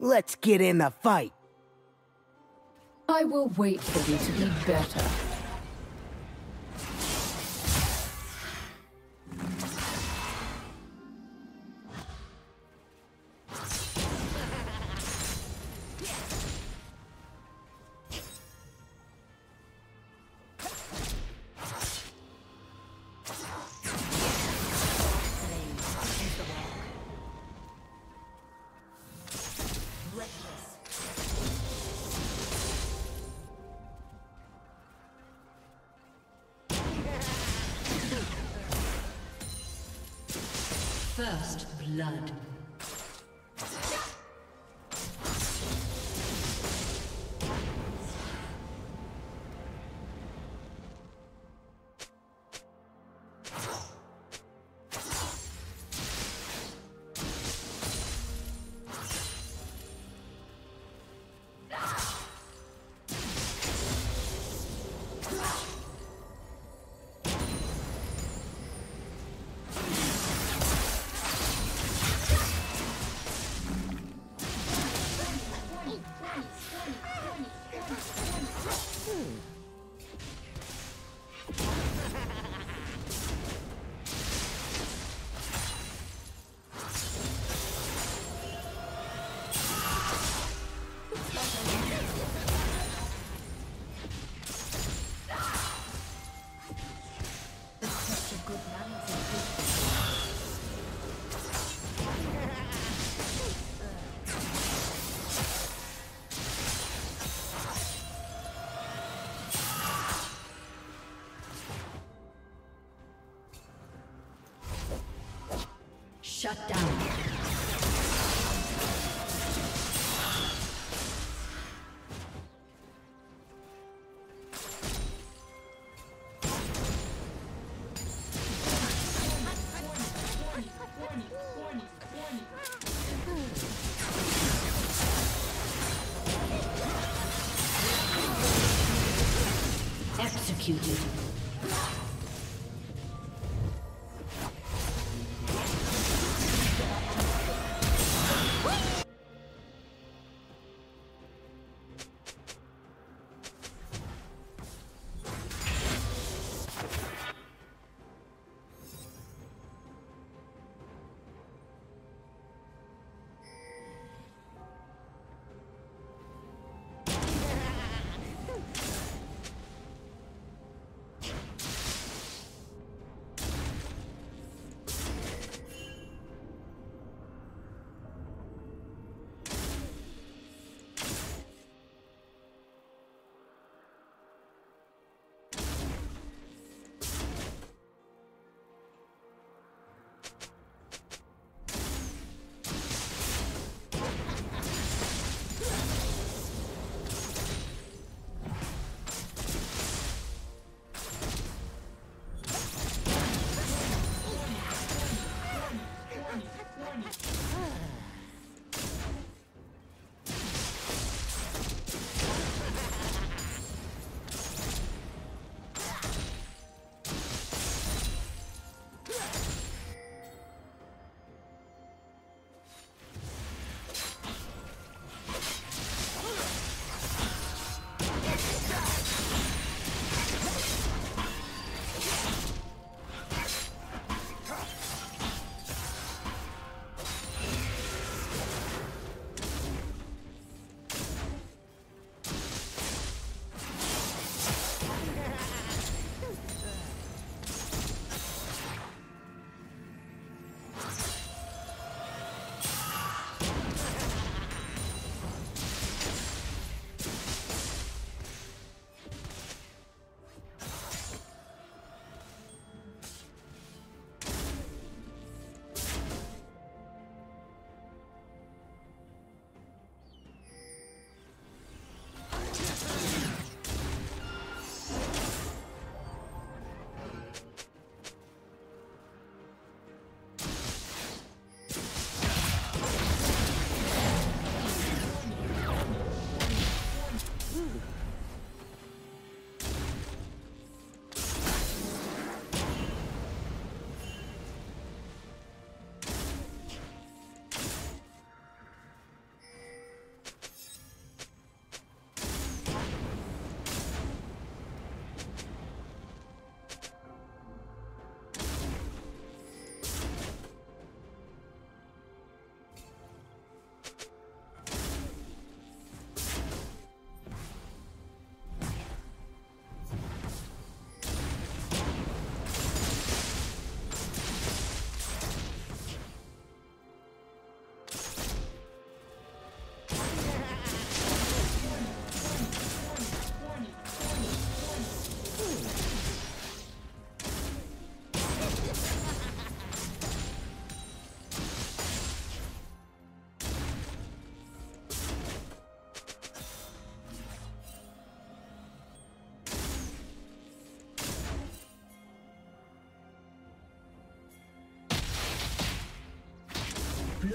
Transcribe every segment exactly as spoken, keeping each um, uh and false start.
Let's get in the fight. I will wait for you to be better. First blood. Shut down. Executed.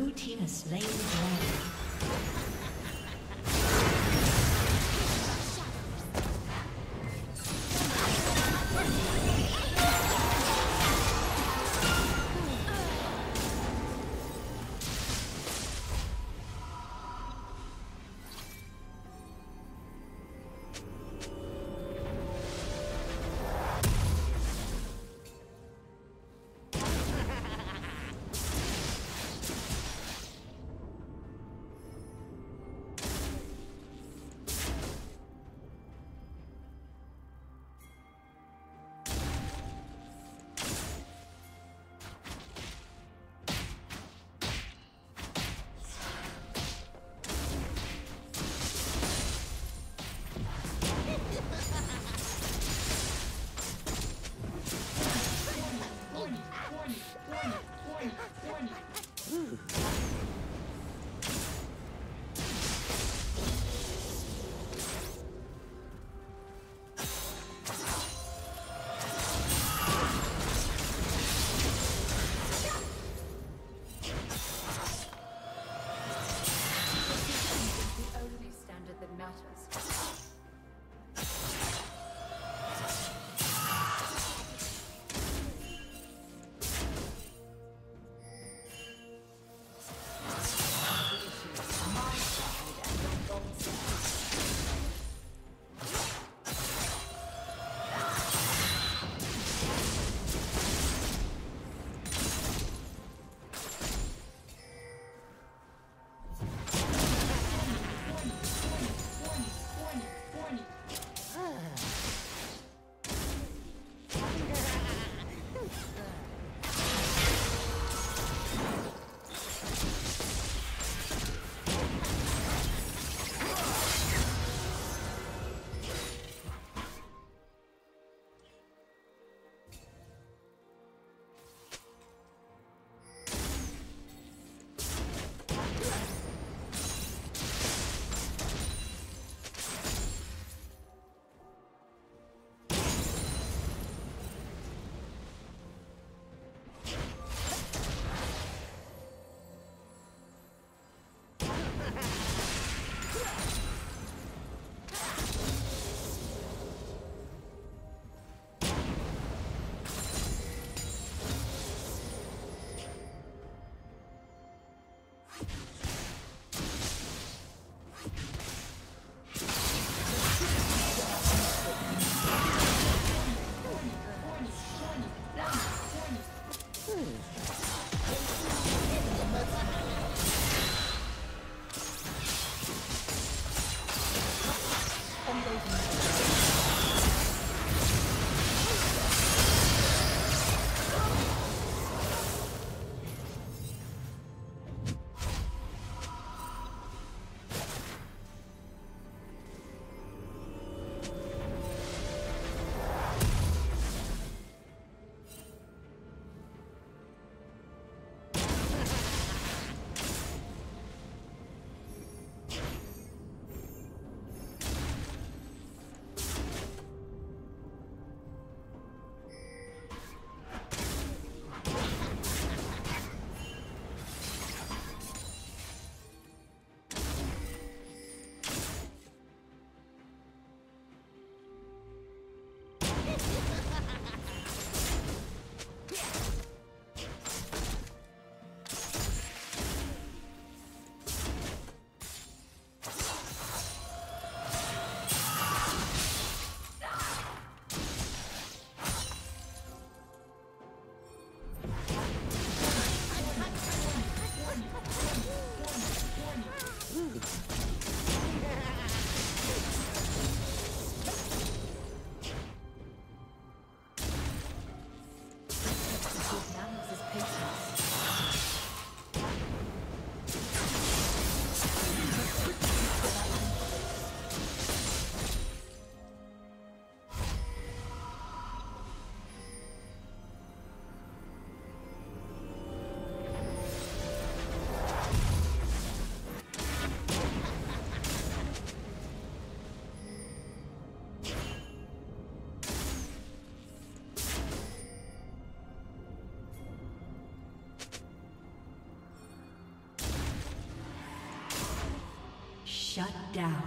Blue team has slain the dragon. Shut down.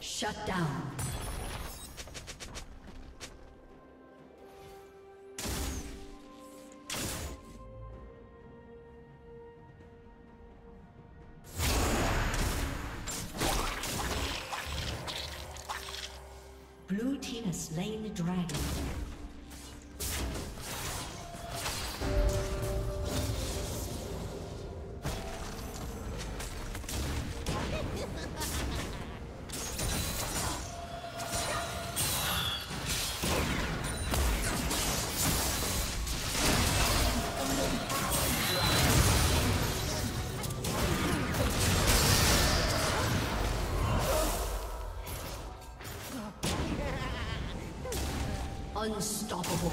Shut down. Blue team has slain the dragon. Unstoppable.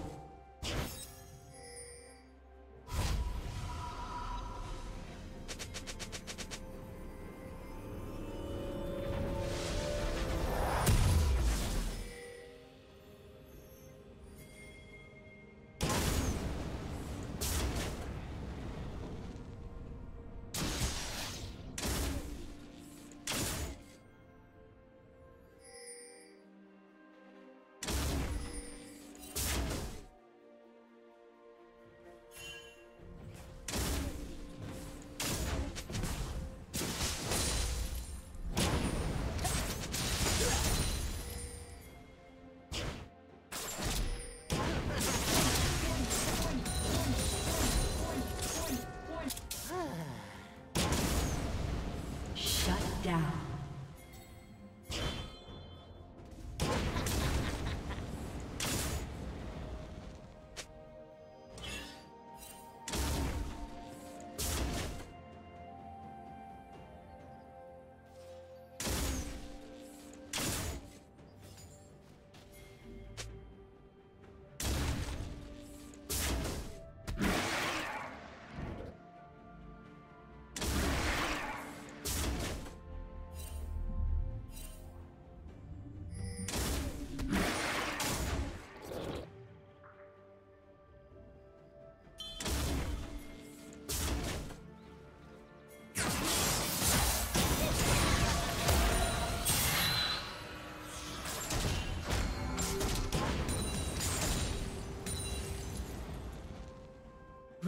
Down.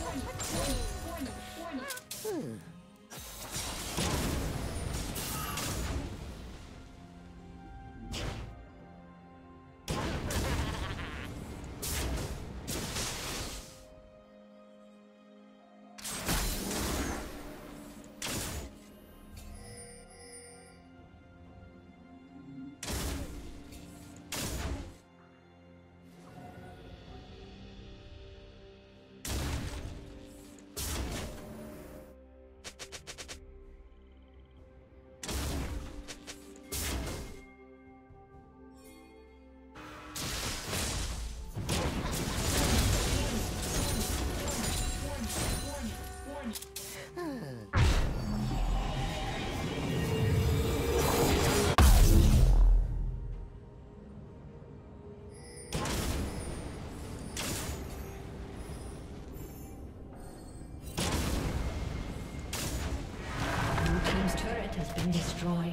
One, one, one, one. Hmm. been destroyed.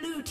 Blue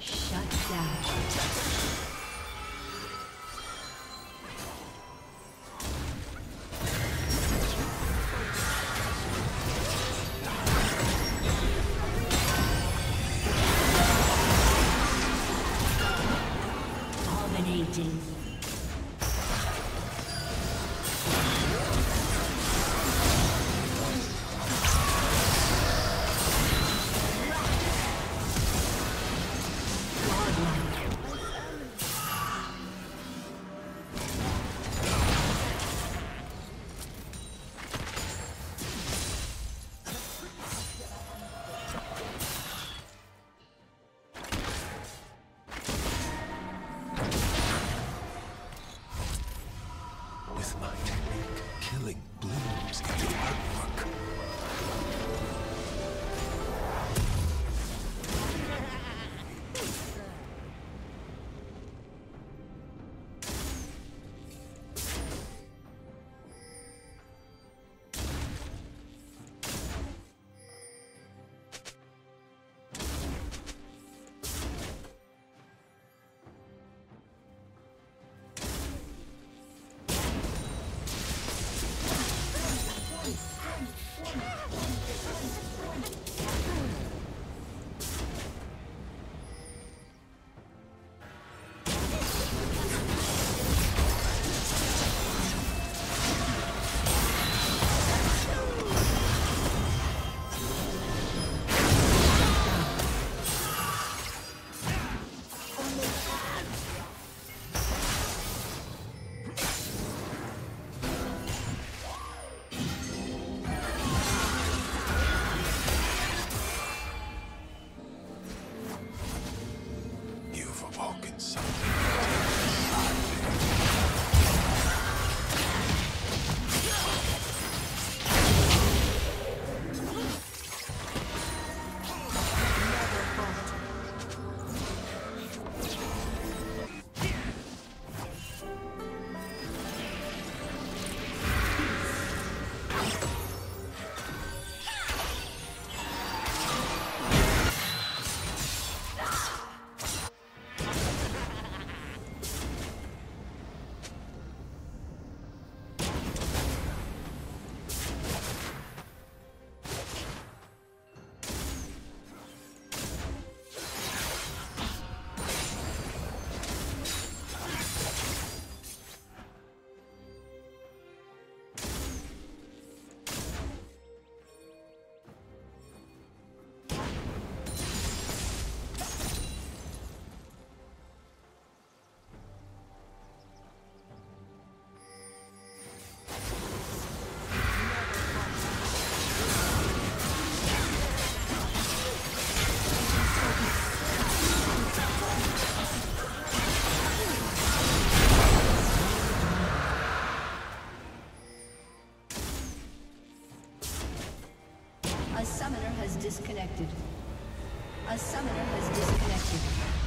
Shut down. A summoner has disconnected. A summoner has disconnected.